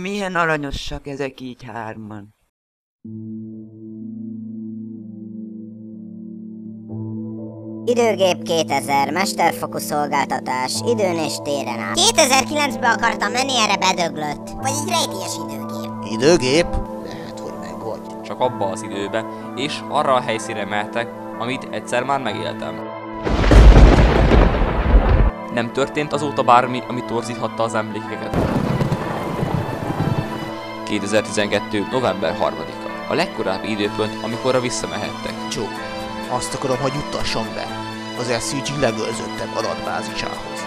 Milyen aranyosak ezek így hárman. Időgép 2000, mesterfokú szolgáltatás, időn és téren át. 2009-be akartam menni, erre bedöglött. Vagy egy rejtélyes időgép. Időgép? Lehet, hogy meg vagy. Csak abba az időbe, és arra a helyszínre mehetek, amit egyszer már megéltem. Nem történt azóta bármi, ami torzíthatta az emlékeket. 2012. november 3-a. A legkorábbi időpont, amikorra visszamehettek. Csó. Azt akarom, hogy juttassam be az SCG legőrzöttebb adatbázisához.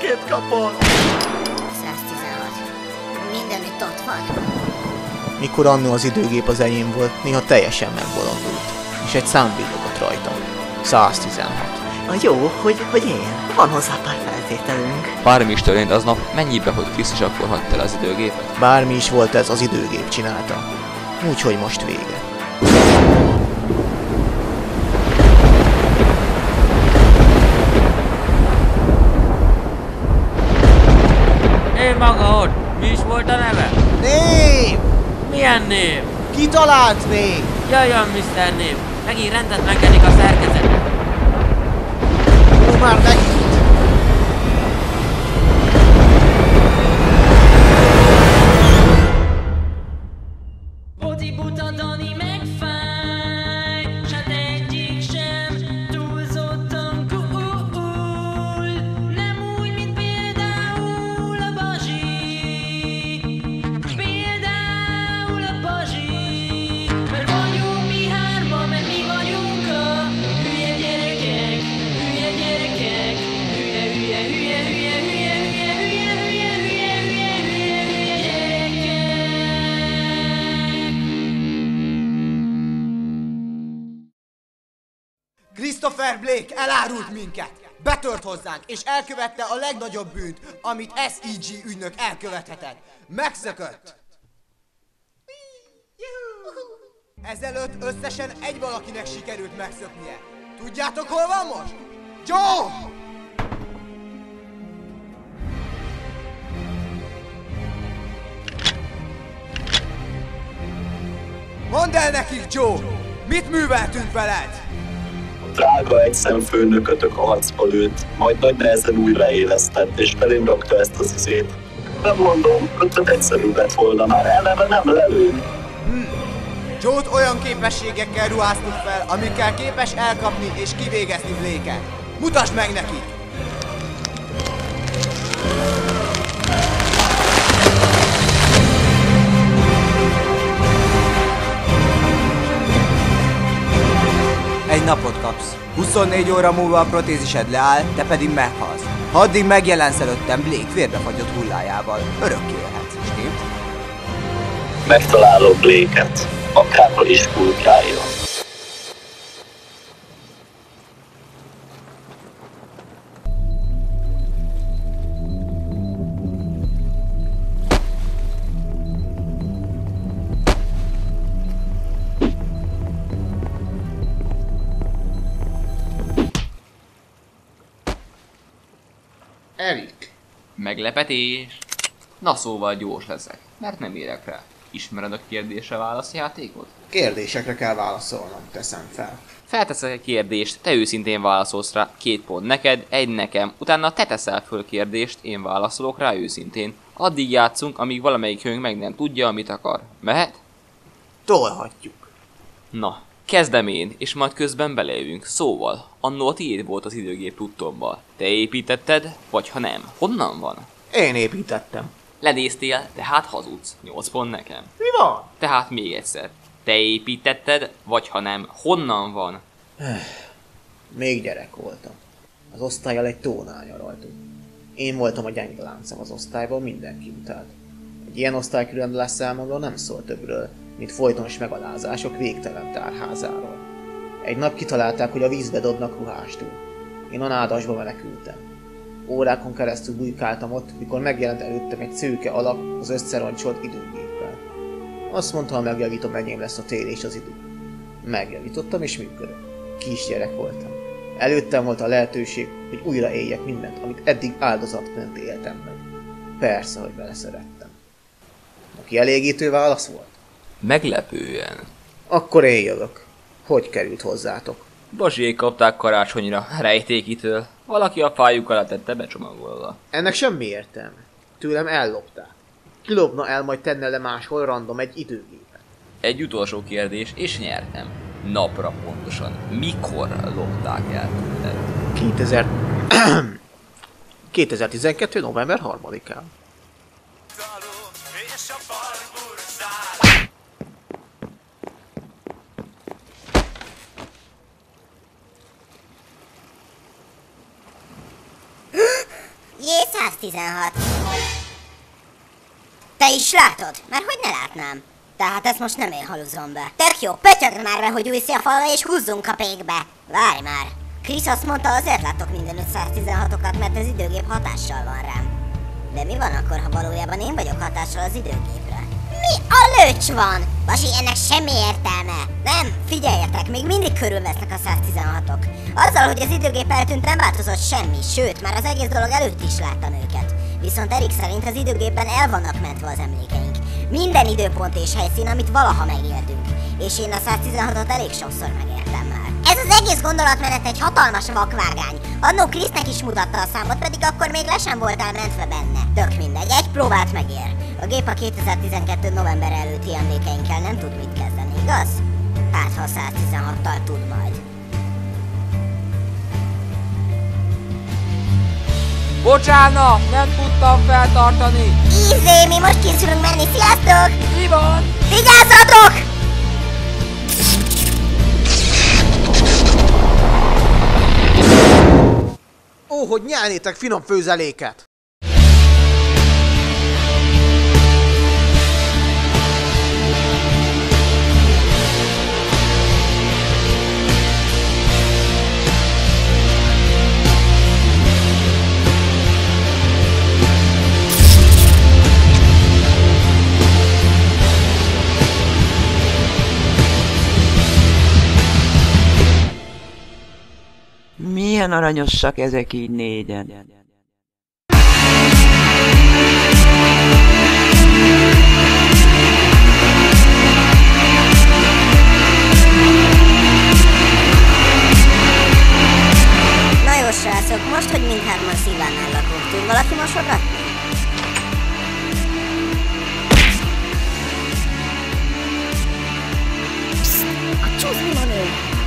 Két kapott! 116. Mindenütt ott van. Mikor annó az időgép az enyém volt, néha teljesen megbolondult. És egy szám villogott rajtam. 116. Na jó, hogy él. Van hozzá pár feltételünk. Bármi is történt aznap, mennyibe, hogy Chris is akkor hagyta el az időgépet? Bármi is volt, ez az időgép csinálta. Úgyhogy most vége. Mi is volt a neve? Név! Milyen név? Kitalált név! Jöjjön, Mr. Név! Megint rendet megedik a szerkezetet! Ó, már megint! Boti, buta, Dani, megfáj! Sed egyik sem túlzottan cool! Nem úgy, mint például a Bazsi! Mert vagyunk mi hárma, mert mi vagyunk a hülye gyerekek, hülye gyerekek, hülye gyerekek. Christopher Blake elárult minket, betört hozzánk, és elkövette a legnagyobb bűnt, amit SCG ügynök elkövethetett. Megszökött. Ezelőtt összesen egy valakinek sikerült megszöknie. Tudjátok, hol van most? Joe! Mondd el nekik, Joe! Mit műveltünk veled? A drága egyszemfőnökötök arcba lőtt, majd nagy nehezen újraélesztett, és belém rakta ezt az izét. Nem mondom, ötlet egyszerű lett volna, már eleve nem lelőni. Joe-t olyan képességekkel ruháztuk fel, amikkel képes elkapni és kivégezni Blake-et. Mutasd meg neki! Egy napot kapsz. 24 óra múlva a protézised leáll, te pedig meghalsz. Ha addig megjelensz előttem, Blake vérbefagyott hullájával. Örökké élhetsz, stimmt? Megtalálom Blake-et. Akárhol is kulkáljon. Erik! Meglepetés! Na szóval gyors leszek, mert nem érek rá. Ismered a kérdésre válaszjátékot? Kérdésekre kell válaszolnom, teszem fel. Felteszek egy kérdést, te őszintén válaszolsz rá, 2 pont neked, 1 nekem, utána te teszel föl kérdést, én válaszolok rá őszintén. Addig játszunk, amíg valamelyikünk meg nem tudja, amit akar. Mehet? Tolhatjuk. Na, kezdem én, és majd közben belejövünk. Szóval, annó a tiéd volt az időgép tudtommal. Te építetted, vagy ha nem? Honnan van? Én építettem. Lenéztél, tehát hazudsz. 8 pont nekem. Mi van? Tehát még egyszer. Te építetted, vagy ha nem, honnan van? Még gyerek voltam. Az osztályjal egy tónál nyaraltunk. Én voltam a gyenge láncem az osztályban, mindenki utált. Egy ilyen osztálykülönbözés számomra nem szól többről, mint folytonos megalázások végtelen tárházáról. Egy nap kitalálták, hogy a vízbe dobnak ruhástól. Én a nádasba menekültem. Órákon keresztül bujkáltam ott, mikor megjelent előttem egy szőke alak az összeroncsolt időgéppel. Azt mondta, ha megjavítom, enyém lesz a tél és az idő. Megjavítottam és működött. Kisgyerek voltam. Előttem volt a lehetőség, hogy újra éljek mindent, amit eddig áldozatként éltem meg. Persze, hogy beleszerettem. Kielégítő válasz volt? Meglepően. Akkor én jövök. Hogy került hozzátok? Bazsiék kapták karácsonyra, rejtékitől. Valaki a fájuk alá tette becsomagolva. Ennek semmi értelme. Tőlem ellopták. Kilopna el, majd tenne le máshol random egy időgépet. Egy utolsó kérdés, és nyertem. Napra pontosan. Mikor lopták el tőled? 2012. november 3-án. J 116. Te is látod? Már hogy ne látnám? Tehát ezt most nem én haluzom be. Tök jó, pötyögd már be, hogy újsz a falra és húzzunk a pékbe. Várj már. Chris azt mondta, azért látok minden 516-okat, mert az időgép hatással van rám. De mi van akkor, ha valójában én vagyok hatással az időgépre? Mi a lőcs van? Basi, ennek semmi értelme. Nem, figyeljetek, még mindig körülvesznek a 116-ok. Azzal, hogy az időgép eltűnt, nem változott semmi, sőt, már az egész dolog előtt is láttam őket. Viszont Erik szerint az időgépben el vannak mentve az emlékeink. Minden időpont és helyszín, amit valaha megéltünk. És én a 116-ot elég sokszor megéltem már. Ez az egész gondolatmenet egy hatalmas vakvágány. Annó Chrisnek is mutatta a számot, pedig akkor még le sem voltál mentve benne. Tök mindegy, egy próbát megér. A gép a 2012. november előtti emlékeinkkel nem tud mit kezdeni, igaz? Hát ha 116-tal tud majd. Bocsánat, nem tudtam feltartani! Ízé, mi most készülünk menni, sziasztok! Mi van? Vigyázzatok! Ó, hogy nyelnétek finom főzeléket! Milyen aranyosak ezek így négyen. Na jó srácok, most, hogy mindhárman Szívánál lakunk, tud valaki mosogatni? Psst, a csúsz van.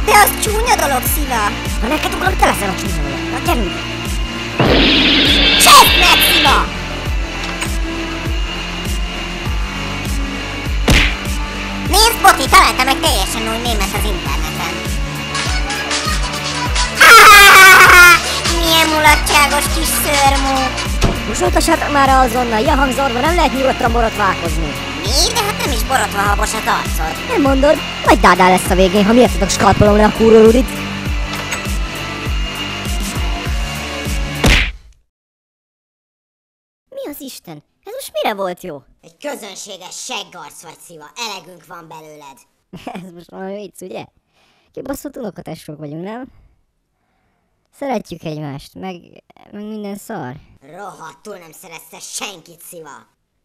De az csúnya dolog, Szíva! Ha neked ugrok, te leszel a csúnya dolog. Na gyerünk! Csesd meg, Szíva! Nézd, Boti, találta meg teljesen új mémet az interneten. Milyen mulatságos kis szörmú! Musoltassátok már azonnal, ilyen hangzorban nem lehet nyugodtan borotválkozni. Mi? De hát nem is borotva habosat arcod. Nem mondod? Majd dádá lesz a végén, ha miattatok skalpolomra a kurva rudit. Mi az Isten? Ez most mire volt jó? Egy közönséges Shaggarsz vagy, Szíva. Elegünk van belőled. Ez most valami vicc, ugye? Kibaszott unokatestvérek vagyunk, nem? Szeretjük egymást, meg minden szar. Rohadtul nem szeretsz senkit, Szíva.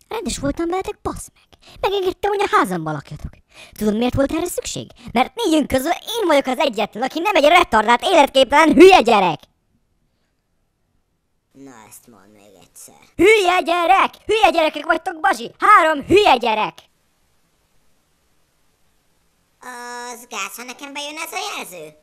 Rendes voltam veletek, bassz meg. Megengedtem, hogy a házamban lakjatok. Tudod, miért volt erre szükség? Mert négyünk közül én vagyok az egyetlen, aki nem egy retardált, életképtelen hülye gyerek! Na, ezt mondd még egyszer. Hülye gyerek! Hülye gyerekek vagytok, Bazsi! 3 hülye gyerek! Az gáz, ha nekem bejön ez a jelző?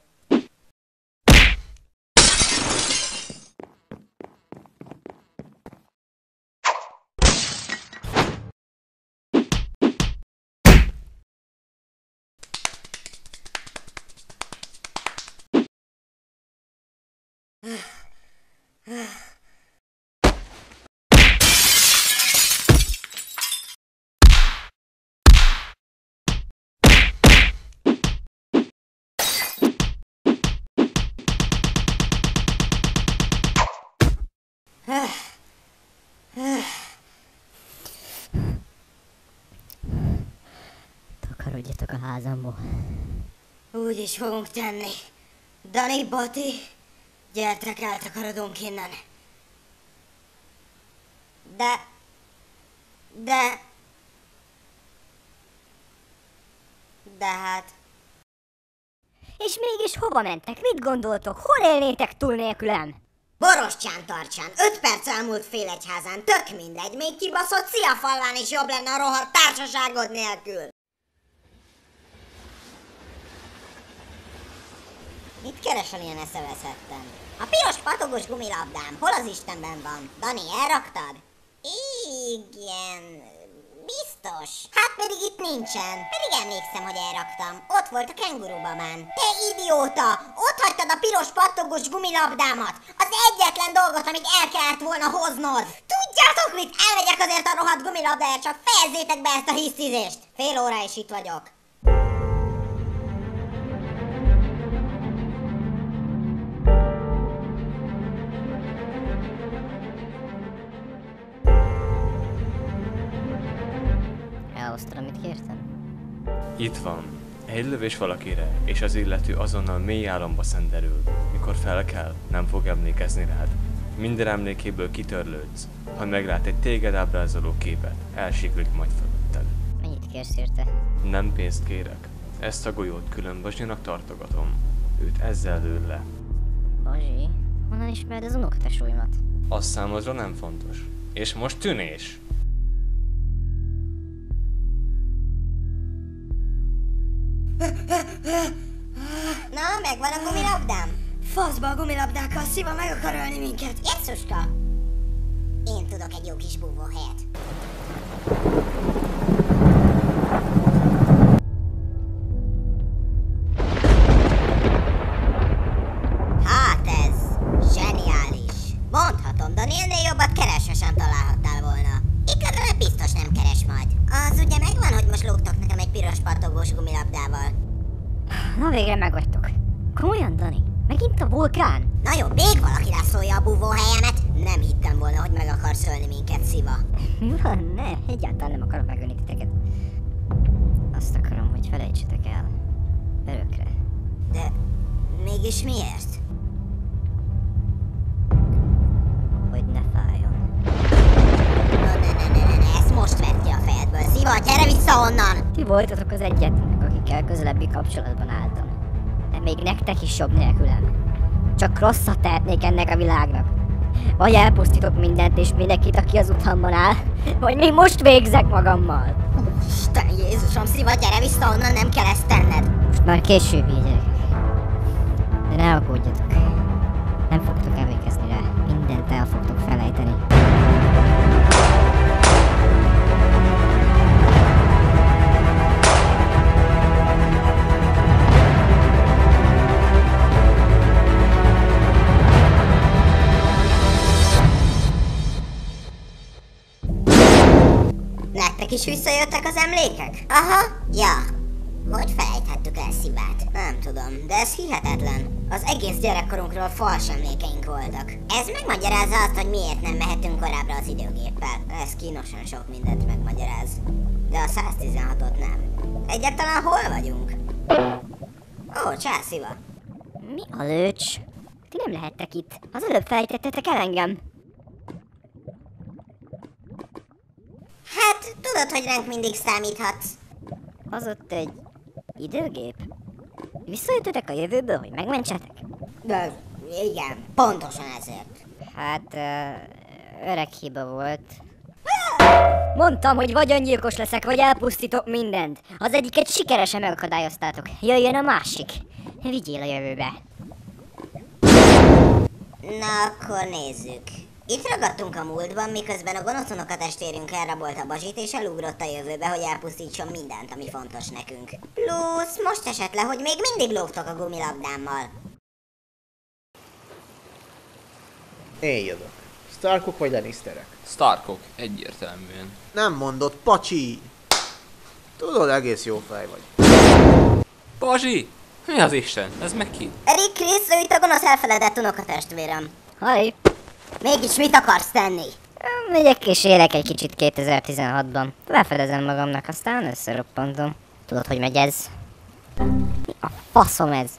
Takarodjatok a házamból. Úgy is fogunk tenni. Dani, Boti, gyertek, eltakarodunk innen. De... de hát... És mégis hova mentek? Mit gondoltok? Hol élnétek túl nélkülem? Borostyán tartsán, 5 perc elmúlt félegyházán, tök mindegy, még kibaszott Sziafallán is jobb lenne a rohadt társaságod nélkül! Mit keresel ilyen eszeveszetten? A piros patogos gumilabdám, hol az Istenben van? Dani, elraktad? Igen... biztos. Hát pedig itt nincsen. Pedig emlékszem, hogy elraktam. Ott volt a kengurubabán. Te idióta! Ott hagytad a piros pattogós gumilabdámat! Az egyetlen dolgot, amit el kellett volna hoznod! Tudjátok mit? Elmegyek azért a rohadt gumilabdáért, csak fejezzétek be ezt a hisztizést! Fél óra is itt vagyok. Amit kértem? Itt van. Egy lövés valakire, és az illető azonnal mély álomba szenderül. Mikor felkel, nem fog emlékezni rád. Minden emlékéből kitörlődsz. Ha meglát egy téged ábrázoló képet, elsiklik majd fölötted. Mennyit kérsz érte? Nem pénzt kérek. Ezt a golyót külön Bazsinak tartogatom. Őt ezzel lő le. Bazsi? Honnan ismered az unoktesóimat? Az számodra nem fontos. És most tűnés! Na, megvan a gumilabdám? Faszba a gumilabdákkal, Szíva meg akar ölni minket! Jesszuska! Én tudok egy jó kis búvóhelyet. Hát ez zseniális! Mondhatom, Dani, ennél jobbat keresve sem találhattál volna. Igazán biztos nem keres majd. Az ugye megvan, hogy most lógtak nekem egy piros patogós gumilabdával. Na végre megvagytok. Komolyan, Dani? Megint a vulkán? Na jó, még valaki rászólja a búvóhelyemet. Nem hittem volna, hogy meg akarsz ölni minket, Szíva. Mi van? Ne, egyáltalán nem akarok megölni titeket. Azt akarom, hogy felejtsetek el. Örökre. De mégis miért? Hogy ne fájjon. Ne, ezt most vedd ki a fejedből. Szíva, gyere vissza onnan! Ti voltatok az egyetlen, akikkel közelebbi kapcsolatban álltam. De még nektek is jobb nélkülem. Csak rosszat tehetnék ennek a világnak. Vagy elpusztítok mindent és mindenkit, aki az utamban áll, vagy még most végzek magammal. Isten, Jézusom, Szíva, gyere vissza onnan, nem kell ezt tenned. Most már később vigyek. De ne aggódjatok. Nem fogtok emlékezni rá. Mindent el fogtok felejteni. Nektek is visszajöttek az emlékek? Aha, ja. Hogy felejthettük el Szívát? Nem tudom, de ez hihetetlen. Az egész gyerekkorunkról fals emlékeink voltak. Ez megmagyarázza azt, hogy miért nem mehetünk korábbra az időgéppel. Ez kínosan sok mindent megmagyaráz. De a 116-ot nem. Egyáltalán hol vagyunk? Ó, csá, Szíva. Mi a lőcs? Ti nem lehettek itt. Az előbb felejtettetek el engem. Hát, tudod, hogy ránk mindig számíthatsz. Az ott egy időgép? Visszajöttetek a jövőből, hogy megmentsetek? De, igen, pontosan ezért. Hát, öreg hiba volt. Mondtam, hogy vagy öngyilkos leszek, vagy elpusztítok mindent. Az egyiket sikeresen megakadályoztátok. Jöjjön a másik. Vigyél a jövőbe. Na, akkor nézzük. Itt ragadtunk a múltban, miközben a gonoszonok a testvérünk elrabolt a Bazsit és elugrott a jövőbe, hogy elpusztítson mindent, ami fontos nekünk. Plusz most esett le, hogy még mindig lógtok a gumilabdámmal. Én jövök. Starkok vagy Lannisterek? Starkok, egyértelműen. Nem mondod, pacsi! Tudod, egész jó fej vagy. Bazsi! Mi az Isten? Ez meg ki? Erik, Chris, ő itt a gonosz elfeledett unokatestvérem. Haj! Mégis mit akarsz tenni? Megyek és élek egy kicsit 2016-ban. Lefedezem magamnak, aztán összeroppantom. Tudod, hogy megy ez? Mi a faszom ez?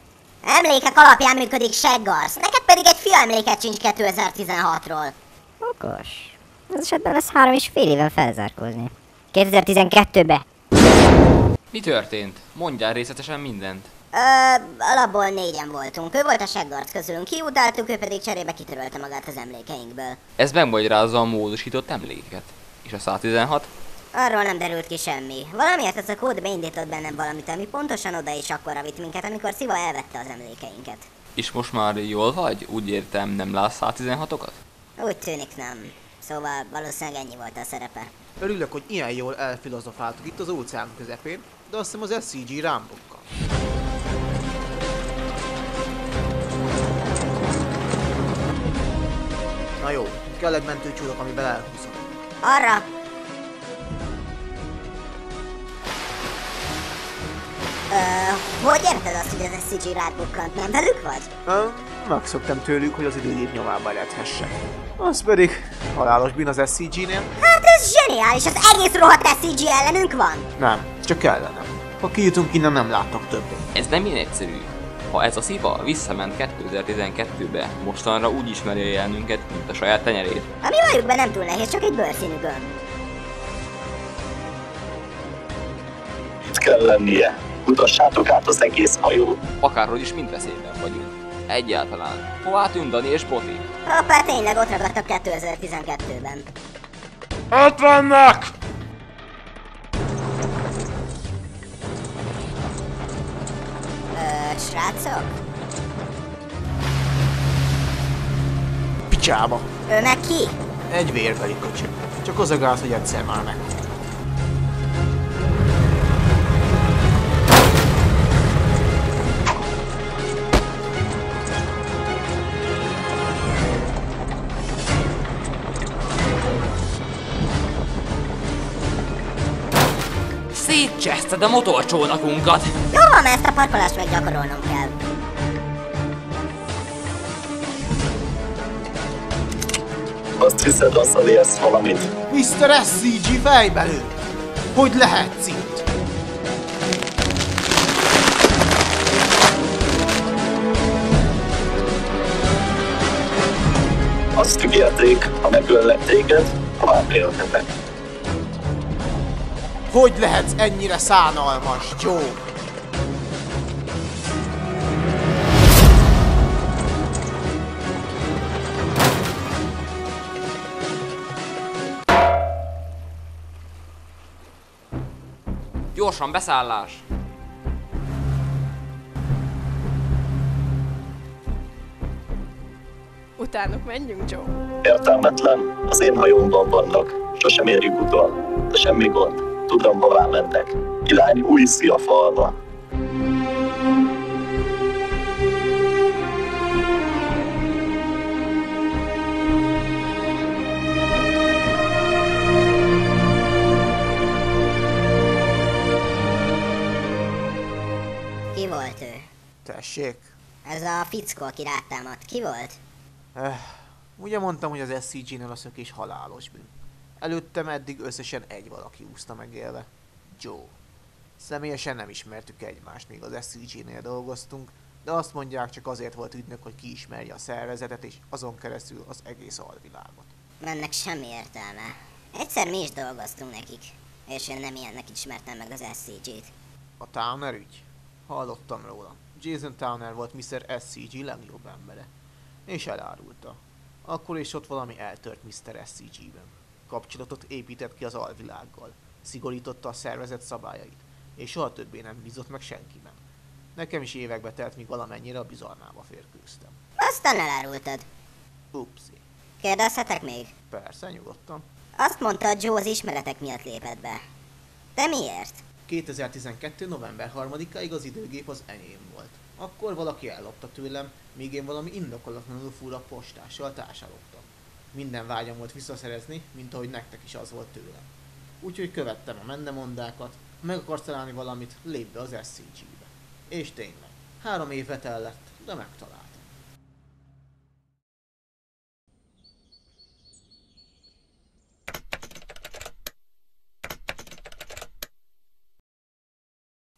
Emlékek alapján működik, Shaggarsz. Neked pedig egy fia emléket sincs 2016-ról. Okos. Az esetben lesz 3,5 éven felzárkózni. 2012-be. Mi történt? Mondjál részletesen mindent. A labból négyen voltunk. Ő volt a Shaggarsz közülünk, kiutáltuk, ő pedig cserébe kitörölte magát az emlékeinkből. Ez megmagyarázza a módosított emléket. És a 116? Arról nem derült ki semmi. Valamiért ez a kód beindított bennem valamit, ami pontosan oda is akkora vitt minket, amikor Szíva elvette az emlékeinket. És most már jól vagy? Úgy értem, nem látsz 116-okat? Úgy tűnik nem. Szóval valószínűleg ennyi volt a szerepe. Örülök, hogy ilyen jól elfilozofáltuk itt az óceán közepén, de azt hiszem az SCG rám bukkal. Na jó, kell egy mentőcsúrok, amiben elhúzom. Arra! Hogy érted azt, hogy az SCG rád bukkant? Nem velük vagy? Megszoktam tőlük, hogy az időgép nyomába lethessek. Az pedig halálos bűn az SCG-nél. Hát ez zseniális, az egész rohadt SCG ellenünk van! Nem, csak ellenem. Ha kijutunk innen, nem látok többet. Ez nem ilyen egyszerű. Ha ez a Szíva visszament 2012-be, mostanra úgy ismeri a jelenünket, mint a saját tenyerét. Ami valljuk be nem túl nehéz, csak egy bőrszínű gömb. Itt kell lennie. Utassátok át az egész hajót. Akárhogy is mind veszélyben vagyunk. Egyáltalán. Hová tűnt Dani és Boti? Hoppá, tényleg ott ragadtak 2012-ben. Ott vannak! Srácok? Picsába. Ő meg ki? Egy vérveli kocsi. Csak az a gáz, hogy egyszer már meg. Cseszted a motorcsónakunkat! Jó van, ezt a parkolást még gyakorolnom kell. Azt hiszed, azzal élsz valamit. Mr. SCG fejbelül! Hogy lehetsz itt? Azt ígérték, ha megöllek téged, tovább élhetek. Hogy lehetsz ennyire szánalmas, Joe? Gyorsan, beszállás! Utánuk menjünk, Joe. Értelmetlen, az én hajómban vannak. Sosem érjük utol, de semmi gond. Tudom, hová mentek. Irány új Szia falva. Ki volt ő? Tessék? Ez a fickó, aki rátámadt. Ki volt? Ugye mondtam, hogy az SCG-nél a szökés halálos bűn. Előttem eddig összesen egy valaki úszta meg élve. Joe. Személyesen nem ismertük egymást, még az SCG-nél dolgoztunk, de azt mondják, csak azért volt ügynök, hogy kiismerje a szervezetet és azon keresztül az egész alvilágot. Ennek semmi értelme. Egyszer mi is dolgoztunk nekik, és én nem ilyennek ismertem meg az SCG-t. A Towner ügy? Hallottam róla. Jason Towner volt Mr. SCG legjobb embere. És elárulta. Akkor is ott valami eltört Mr. SCG-ben. Kapcsolatot épített ki az alvilággal, szigorította a szervezet szabályait, és soha többé nem bízott meg senkiben. Nekem is évekbe telt, míg valamennyire a bizalmába férkőztem. Aztán elárultad. Upszi. Kérdezhetek még? Persze, nyugodtan. Azt mondta, hogy Joe az ismeretek miatt lépett be. De miért? 2012. november 3-áig az időgép az enyém volt. Akkor valaki ellopta tőlem, míg én valami indokolatlanul fura postással társalogtam. Minden vágyam volt visszaszerezni, mint ahogy nektek is az volt tőlem. Úgyhogy követtem a mendemondákat, meg akarsz találni valamit, lépj be az SCG-be. És tényleg, 3 éve tellett, de megtaláltam.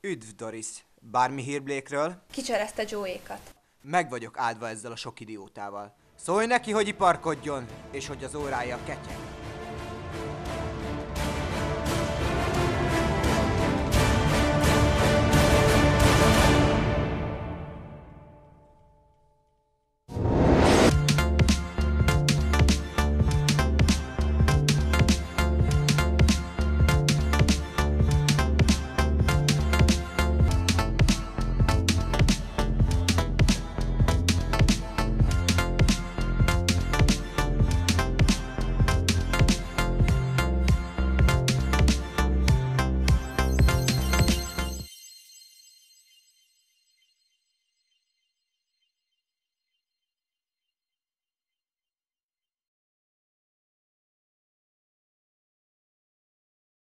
Üdv, Doris! Bármi hír Blake-ről? Kicserezte Joe-ékat. Meg vagyok áldva ezzel a sok idiótával. Szólj neki, hogy iparkodjon, és hogy az órája ketyeg.